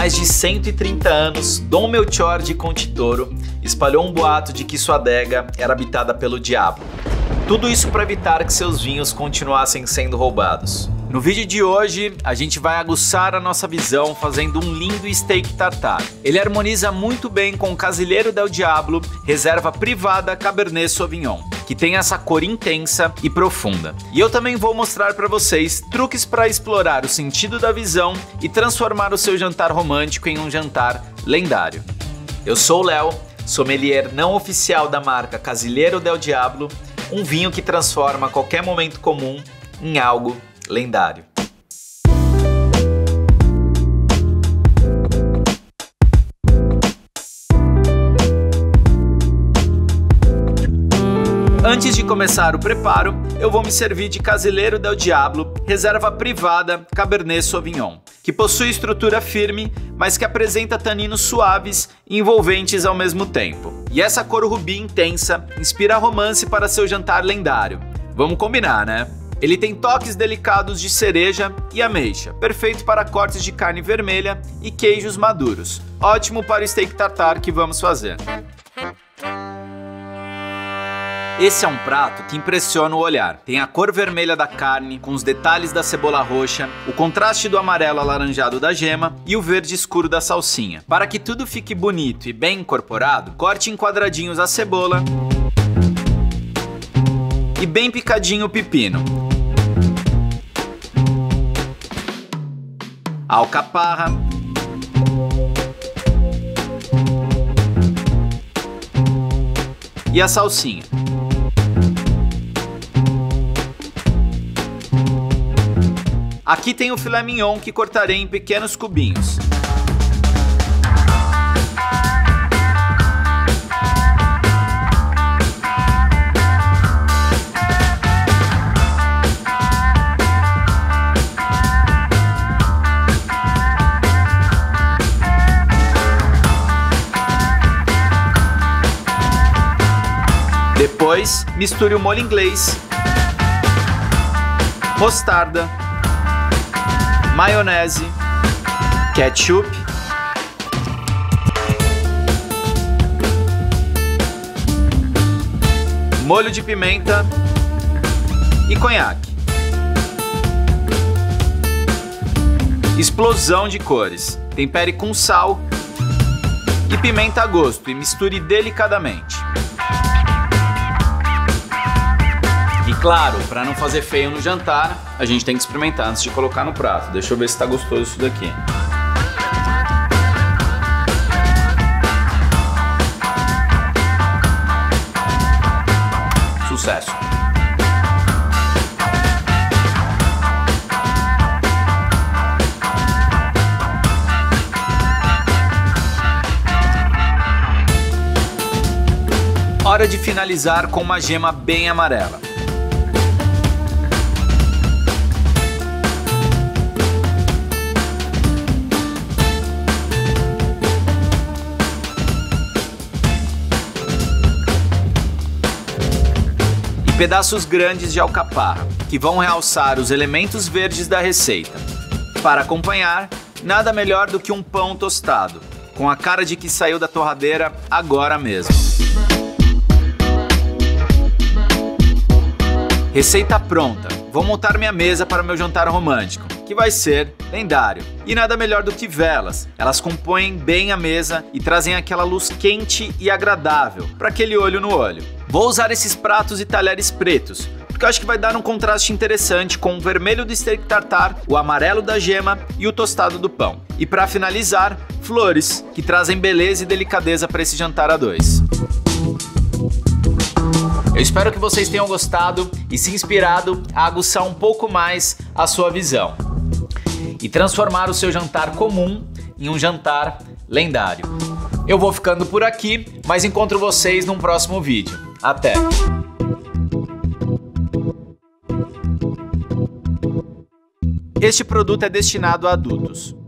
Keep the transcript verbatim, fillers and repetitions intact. mais de cento e trinta anos, Dom Melchior de Concha e Toro espalhou um boato de que sua adega era habitada pelo diabo. Tudo isso para evitar que seus vinhos continuassem sendo roubados. No vídeo de hoje, a gente vai aguçar a nossa visão fazendo um lindo steak tartar. Ele harmoniza muito bem com o Casillero del Diablo, Reserva Privada Cabernet Sauvignon, que tem essa cor intensa e profunda. E eu também vou mostrar para vocês truques para explorar o sentido da visão e transformar o seu jantar romântico em um jantar lendário. Eu sou o Léo, sommelier não oficial da marca Casillero del Diablo, um vinho que transforma qualquer momento comum em algo lendário. Antes de começar o preparo, eu vou me servir de Casillero del Diablo, Reserva Privada Cabernet Sauvignon, que possui estrutura firme, mas que apresenta taninos suaves e envolventes ao mesmo tempo. E essa cor rubi intensa inspira romance para seu jantar lendário. Vamos combinar, né? Ele tem toques delicados de cereja e ameixa, perfeito para cortes de carne vermelha e queijos maduros. Ótimo para o steak tartar que vamos fazer. Esse é um prato que impressiona o olhar. Tem a cor vermelha da carne, com os detalhes da cebola roxa, o contraste do amarelo alaranjado da gema e o verde escuro da salsinha. Para que tudo fique bonito e bem incorporado, corte em quadradinhos a cebola e bem picadinho o pepino, a alcaparra, e a salsinha. Aqui tem o filé mignon que cortarei em pequenos cubinhos. Depois, misture o molho inglês, mostarda, maionese, ketchup molho de pimenta e conhaque. Explosão de cores. Tempere com sal e pimenta a gosto e misture delicadamente. E claro, para não fazer feio no jantar, a gente tem que experimentar antes de colocar no prato. Deixa eu ver se tá gostoso isso daqui. Sucesso! Hora de finalizar com uma gema bem amarela. Pedaços grandes de alcaparra, que vão realçar os elementos verdes da receita. Para acompanhar, nada melhor do que um pão tostado, com a cara de que saiu da torradeira agora mesmo. Receita pronta. Vou montar minha mesa para meu jantar romântico, que vai ser lendário. E nada melhor do que velas. Elas compõem bem a mesa e trazem aquela luz quente e agradável para aquele olho no olho. Vou usar esses pratos e talheres pretos, porque eu acho que vai dar um contraste interessante com o vermelho do steak tartar, o amarelo da gema e o tostado do pão. E para finalizar, flores, que trazem beleza e delicadeza para esse jantar a dois. Eu espero que vocês tenham gostado e se inspirado a aguçar um pouco mais a sua visão e transformar o seu jantar comum em um jantar lendário. Eu vou ficando por aqui, mas encontro vocês num próximo vídeo. Até! Este produto é destinado a adultos.